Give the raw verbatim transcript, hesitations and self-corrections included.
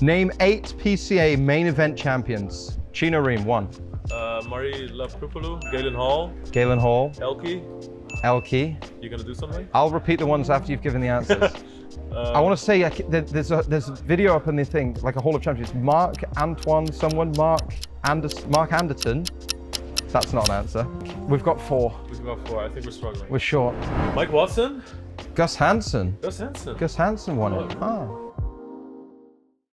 Name eight P C A Main Event champions. Chino Reem, one. Uh, Marie Laprupoulou, Galen Hall. Galen Hall. Elky. Elky. You gonna do something? I'll repeat the ones after you've given the answers. Uh, I want to say, there's a, there's a video up in the thing, like a Hall of Champions. Mark Antoine, someone, Mark Anderson, Mark Anderton. That's not an answer. We've got four. We've got four, I think we're struggling. We're short. Mike Watson? Gus Hansen. Gus Hansen. Gus Hansen won it. Oh.